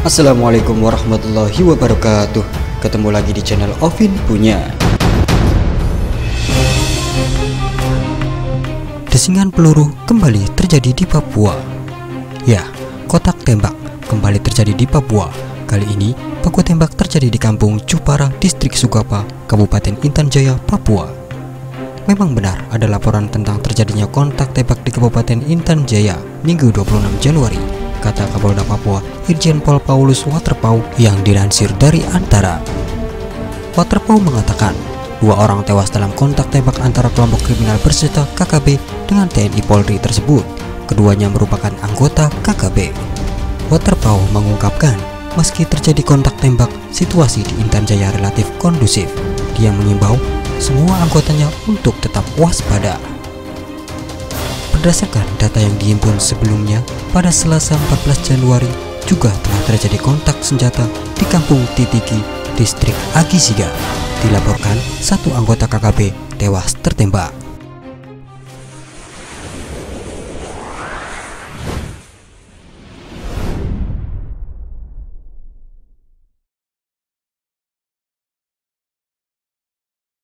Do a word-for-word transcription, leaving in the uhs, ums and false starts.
Assalamualaikum warahmatullahi wabarakatuh. Ketemu lagi di channel Ovin Punya. Desingan peluru kembali terjadi di Papua. Ya, kotak tembak kembali terjadi di Papua. Kali ini, baku tembak terjadi di Kampung Cupara, Distrik Sugapa, Kabupaten Intan Jaya, Papua. Memang benar ada laporan tentang terjadinya kontak tembak di Kabupaten Intan Jaya Minggu dua puluh enam Januari, kata Kapolda Papua Irjen Pol Paulus Waterpau yang dilansir dari Antara. Waterpau mengatakan, dua orang tewas dalam kontak tembak antara kelompok kriminal bersenjata K K B dengan T N I Polri tersebut. Keduanya merupakan anggota K K B. Waterpau mengungkapkan, meski terjadi kontak tembak, situasi di Intan Jaya relatif kondusif. Dia mengimbau semua anggotanya untuk tetap waspada. Berdasarkan data yang dihimpun sebelumnya, pada Selasa empat belas Januari juga telah terjadi kontak senjata di Kampung Titiki, Distrik Agisiga. Dilaporkan satu anggota K K B tewas tertembak.